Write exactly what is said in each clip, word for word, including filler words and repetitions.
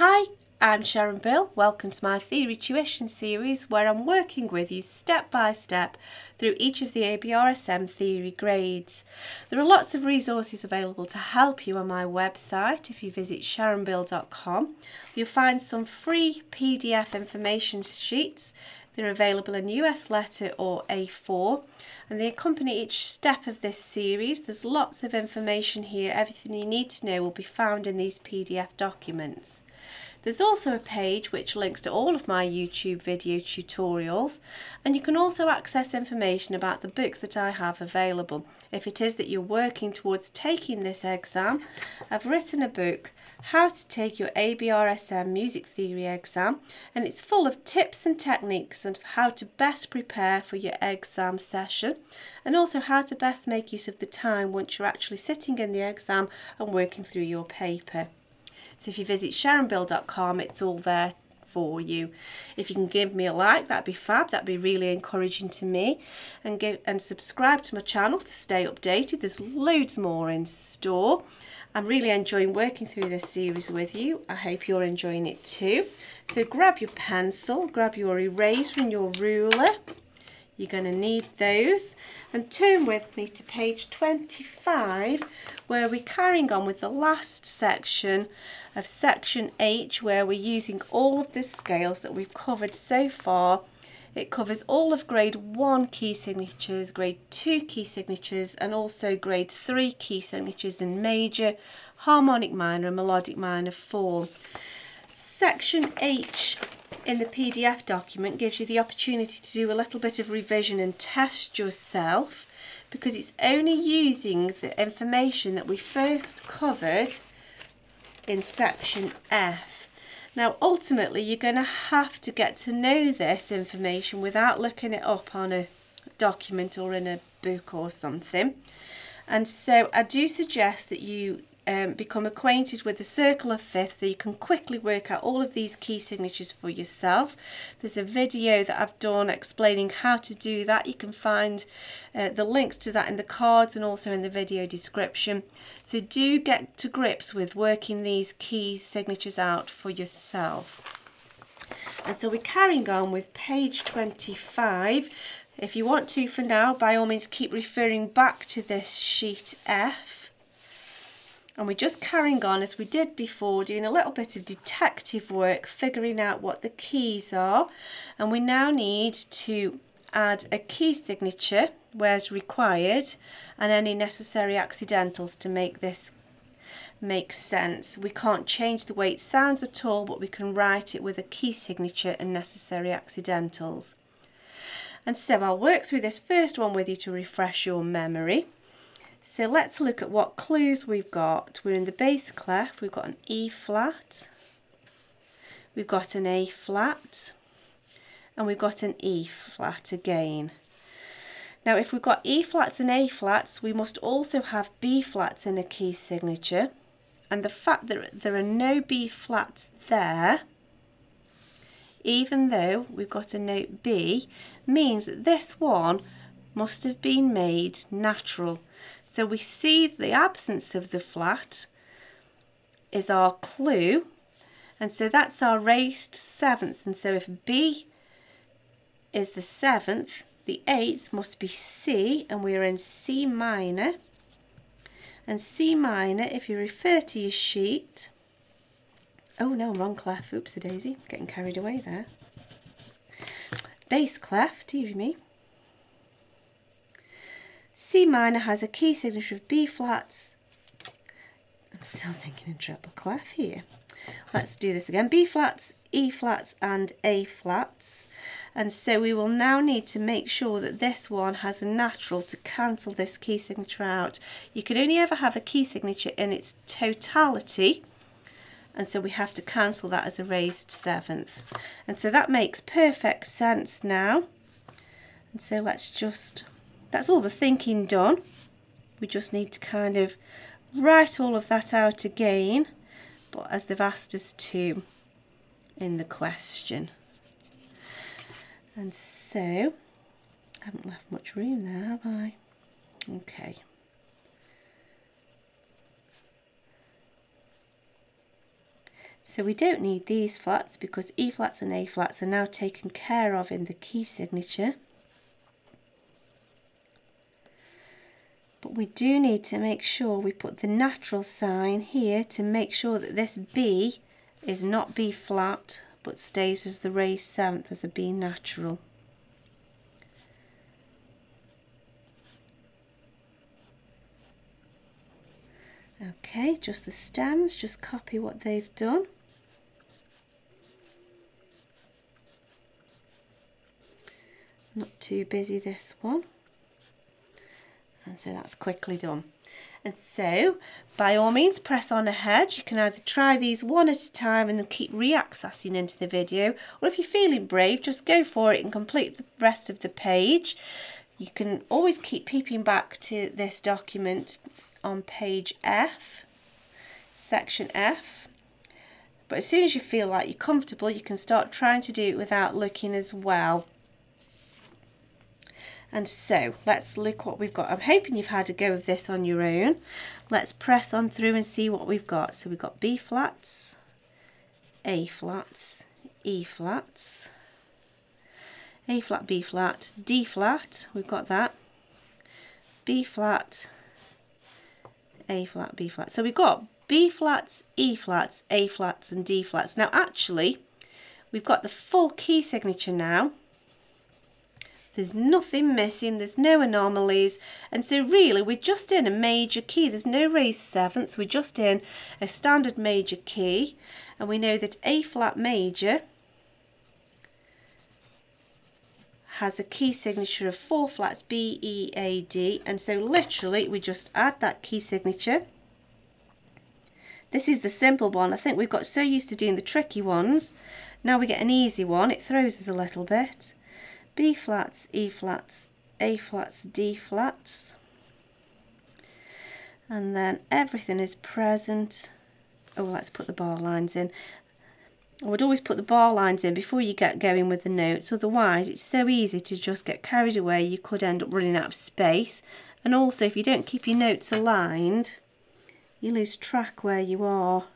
Hi, I'm Sharon Bill. Welcome to my Theory Tuition series where I'm working with you step by step through each of the A B R S M theory grades. There are lots of resources available to help you on my website. If you visit Sharon Bill dot com, you'll find some free P D F information sheets. They're available in U S letter or A four, and they accompany each step of this series. There's lots of information here. Everything you need to know will be found in these P D F documents. There's also a page which links to all of my YouTube video tutorials, and you can also access information about the books that I have available. If it is that you're working towards taking this exam, I've written a book, How to Take Your A B R S M Music Theory Exam, and it's full of tips and techniques on how to best prepare for your exam session, and also how to best make use of the time once you're actually sitting in the exam and working through your paper. So if you visit Sharon Bill dot com, it's all there for you. If you can give me a like, that'd be fab. That'd be really encouraging to me. And give and subscribe to my channel to stay updated. There's loads more in store. I'm really enjoying working through this series with you. I hope you're enjoying it too. So grab your pencil, grab your eraser and your ruler. You're going to need those, and turn with me to page twenty-five, where we're carrying on with the last section of section H, where we're using all of the scales that we've covered so far. It covers all of grade one key signatures, grade two key signatures, and also grade three key signatures in major, harmonic minor and melodic minor form. Section H in the P D F document gives you the opportunity to do a little bit of revision and test yourself, because it's only using the information that we first covered in section F. Now ultimately you're going to have to get to know this information without looking it up on a document or in a book or something, and so I do suggest that you Um, become acquainted with the circle of fifth so you can quickly work out all of these key signatures for yourself. There's a video that I've done explaining how to do that. You can find uh, the links to that in the cards and also in the video description. So do get to grips with working these key signatures out for yourself. And so we're carrying on with page twenty-five. If you want to, for now, by all means keep referring back to this sheet F. And we're just carrying on as we did before, doing a little bit of detective work, figuring out what the keys are. And we now need to add a key signature where's required and any necessary accidentals to make this make sense. We can't change the way it sounds at all, but we can write it with a key signature and necessary accidentals. And so I'll work through this first one with you to refresh your memory. So let's look at what clues we've got. We're in the bass clef. We've got an E flat, we've got an A flat, and we've got an E flat again. Now if we've got E flats and A flats, we must also have B flats in a key signature, and the fact that there are no B flats there, even though we've got a note B, means that this one must have been made natural. So we see the absence of the flat is our clue, and so that's our raised seventh. And so if B is the seventh, the eighth must be C, and we're in C minor. And C minor, if you refer to your sheet, oh no, wrong clef, oopsie daisy, getting carried away there. Bass clef, dearie me. C minor has a key signature of B flats. I'm still thinking in treble clef here. Let's do this again. B flats, E flats and A flats. And so we will now need to make sure that this one has a natural to cancel this key signature out. You can only ever have a key signature in its totality, and so we have to cancel that as a raised seventh. And so that makes perfect sense now. And so let's just... that's all the thinking done. We just need to kind of write all of that out again, but as they've asked us to in the question. And so, I haven't left much room there, have I? Okay. So we don't need these flats because E flats and A flats are now taken care of in the key signature. But we do need to make sure we put the natural sign here to make sure that this B is not B flat but stays as the raised seventh as a B natural. Okay, just the stems, just copy what they've done. Not too busy this one. And so that's quickly done. And so, by all means, press on ahead. You can either try these one at a time and then keep reaccessing into the video, or if you're feeling brave, just go for it and complete the rest of the page. You can always keep peeping back to this document on page F, section F, but as soon as you feel like you're comfortable, you can start trying to do it without looking as well. And so let's look what we've got. I'm hoping you've had a go of this on your own. Let's press on through and see what we've got. So we've got B flats, A flats, E flats, A flat, B flat, D flat, we've got that, B flat, A flat, B flat. So we've got B flats, E flats, A flats and D flats. Now actually we've got the full key signature now. There's nothing missing, there's no anomalies, and so really we're just in a major key. There's no raised sevenths, we're just in a standard major key, and we know that A flat major has a key signature of four flats, B, E, A, D, and so literally we just add that key signature. This is the simple one. I think we've got so used to doing the tricky ones, now we get an easy one. It throws us a little bit. B flats, E flats, A flats, D flats, and then everything is present. Oh, let's put the bar lines in. I would always put the bar lines in before you get going with the notes, otherwise it's so easy to just get carried away. You could end up running out of space, and also if you don't keep your notes aligned you lose track where you are,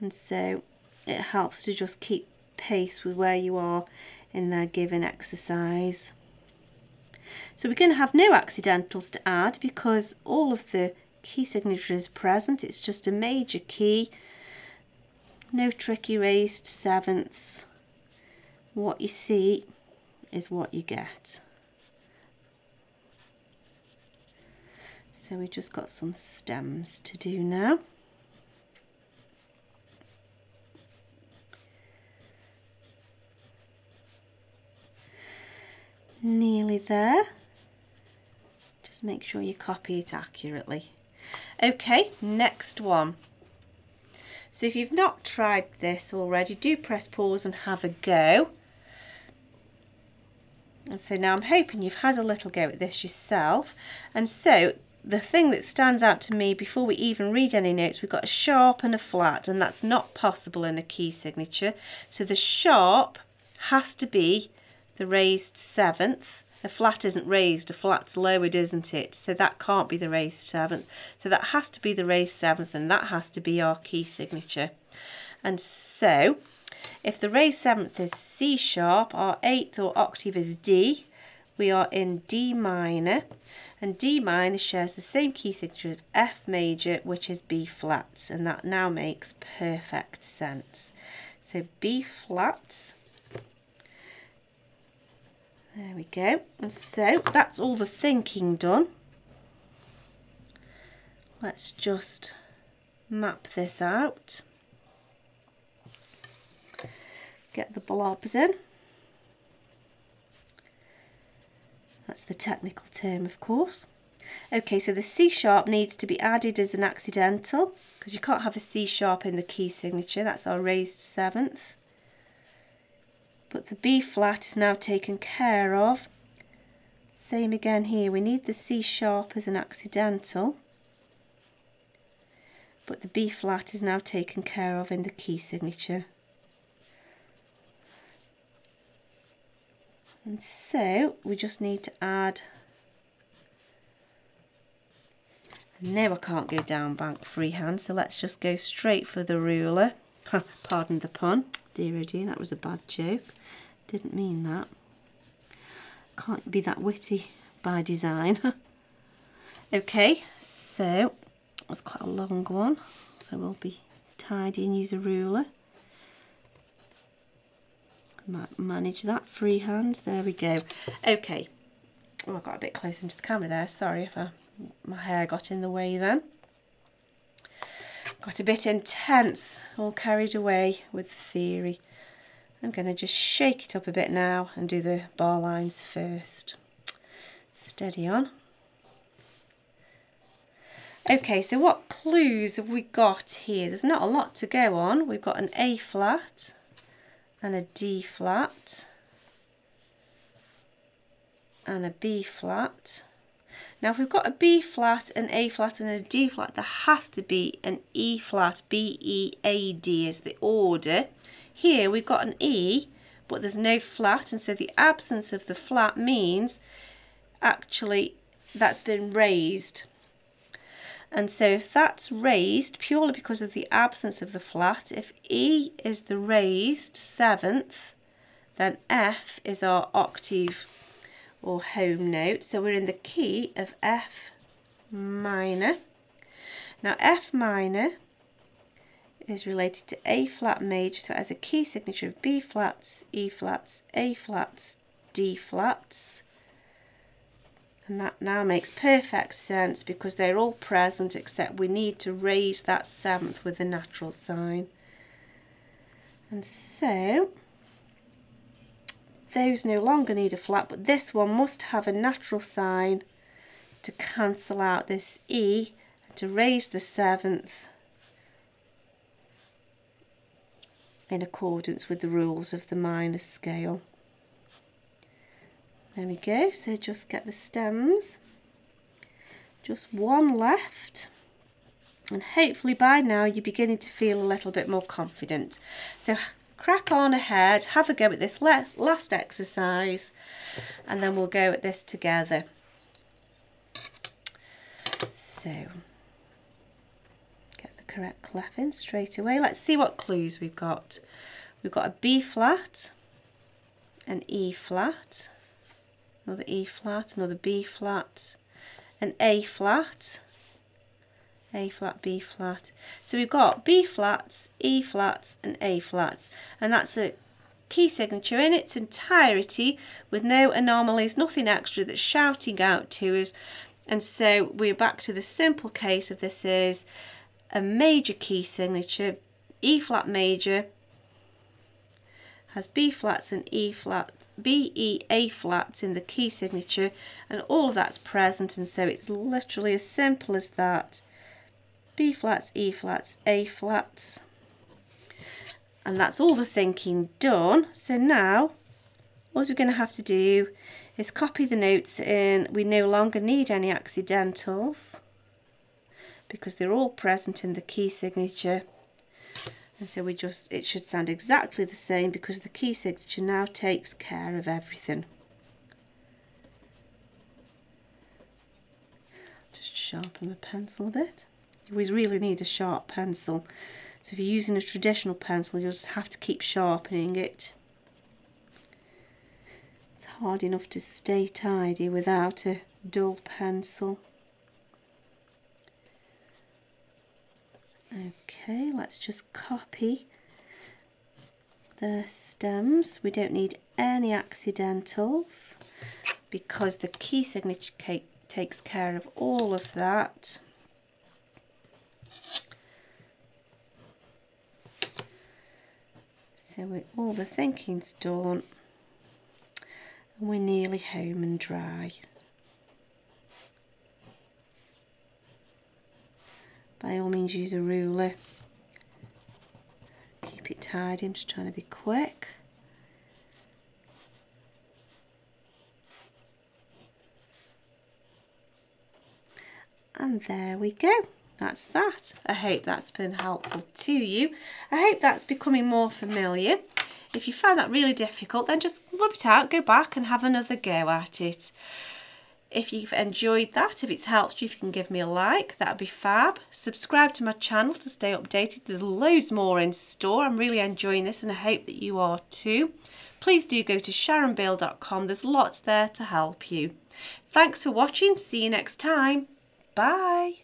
and so it helps to just keep pace with where you are in their given exercise. So we're going to have no accidentals to add because all of the key signature is present. It's just a major key. No tricky raised sevenths. What you see is what you get. So we've just got some stems to do now. Nearly there. Just make sure you copy it accurately. Okay, next one. So if you've not tried this already, do press pause and have a go. And so now I'm hoping you've had a little go at this yourself. And so the thing that stands out to me before we even read any notes, we've got a sharp and a flat, and that's not possible in a key signature. So the sharp has to be the raised seventh. A flat isn't raised, a flat's lowered, isn't it? So that can't be the raised seventh. So that has to be the raised seventh, and that has to be our key signature. And so, if the raised seventh is C sharp, our eighth or octave is D. We are in D minor, and D minor shares the same key signature of F major, which is B flats, and that now makes perfect sense. So B flats. There we go, and so that's all the thinking done. Let's just map this out. Get the blobs in. That's the technical term, of course. Okay, so the C sharp needs to be added as an accidental because you can't have a C sharp in the key signature. That's our raised seventh. But the B flat is now taken care of. Same again here, we need the C sharp as an accidental, but the B flat is now taken care of in the key signature. And so we just need to add No, I can't go down bank freehand, so let's just go straight for the ruler. Pardon the pun. Dear oh dear, that was a bad joke. Didn't mean that. Can't be that witty by design. Okay, so that's quite a long one. So we'll be tidy and use a ruler. Might manage that freehand. There we go. Okay. Oh, I got a bit close into the camera there. Sorry if I, my hair got in the way then. Got a bit intense, all carried away with the theory. I'm going to just shake it up a bit now and do the bar lines first. Steady on. Okay, so what clues have we got here? There's not a lot to go on. We've got an A flat and a D flat and a B flat. Now if we've got a B flat, an A flat and a D flat, there has to be an E flat. B, E, A, D is the order. Here we've got an E, but there's no flat, and so the absence of the flat means actually that's been raised. And so if that's raised purely because of the absence of the flat, if E is the raised seventh, then F is our octave or home note. So we're in the key of F minor. Now F minor is related to A flat major, so it has a key signature of B flats, E flats, A flats, D flats. And that now makes perfect sense because they're all present except we need to raise that seventh with the natural sign. And so those no longer need a flat, but this one must have a natural sign to cancel out this E and to raise the seventh in accordance with the rules of the minor scale. There we go, so just get the stems, just one left, and hopefully by now you're beginning to feel a little bit more confident. So crack on ahead, have a go at this last exercise, and then we'll go at this together. So, get the correct clef in straight away. Let's see what clues we've got. We've got a B flat, an E flat, another E flat, another B flat, an A flat, A flat, B flat. So we've got B flats, E flats and A flats, and that's a key signature in its entirety with no anomalies, nothing extra that's shouting out to us. And so we're back to the simple case of this is a major key signature, E flat major, has B flats and E flats, B, E, A flats in the key signature, and all of that's present, and so it's literally as simple as that. B flats, E flats, A flats, and that's all the thinking done. So now all we're going to have to do is copy the notes in. We no longer need any accidentals because they're all present in the key signature. And so we just, it should sound exactly the same because the key signature now takes care of everything. Just sharpen the pencil a bit. You always really need a sharp pencil. So if you're using a traditional pencil, you'll just have to keep sharpening it. It's hard enough to stay tidy without a dull pencil. Okay, let's just copy the stems. We don't need any accidentals because the key signature takes care of all of that. So we, all the thinking's done and we're nearly home and dry. By all means use a ruler, keep it tidy, I'm just trying to be quick. And there we go, that's that. I hope that's been helpful to you. I hope that's becoming more familiar. If you found that really difficult, then just rub it out, go back and have another go at it. If you've enjoyed that, if it's helped you, if you can give me a like, that would be fab. Subscribe to my channel to stay updated. There's loads more in store. I'm really enjoying this and I hope that you are too. Please do go to Sharon Bill dot com. There's lots there to help you. Thanks for watching. See you next time. Bye.